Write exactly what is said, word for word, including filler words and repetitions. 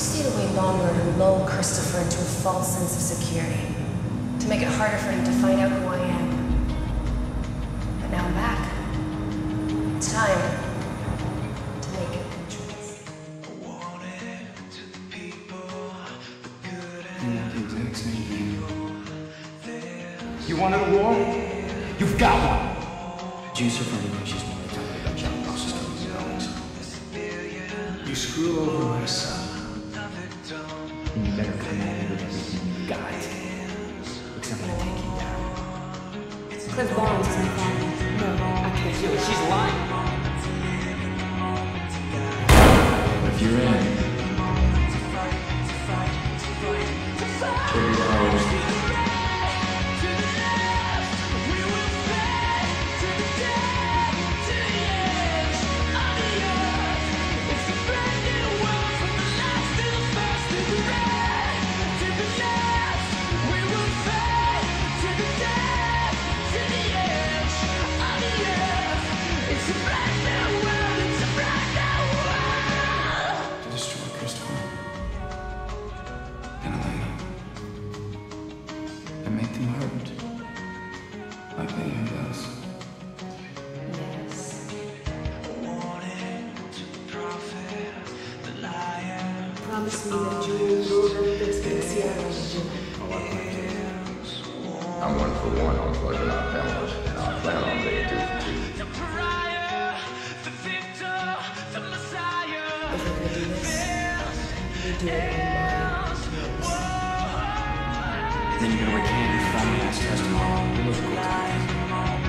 stayed away longer to lull Christopher into a false sense of security, to make it harder for him to find out who I am. But now I'm back. It's time. You wanted a war? You've got one! Juicer from the Nation's money talking about John Foster's coming. You screw over my son. And you better come at me with everything you got. Because I'm gonna take you down. Cliff Barnes is in the family. No, I can't do it. She's lying. If you're in. Promise me that you will do everything to see how I do. I'm one for one on fucking our families, and I plan on being two for two. The pariah, the victor, the messiah. If we're gonna do this, we do it in. Then you're gonna wait candy for me and ask us tomorrow.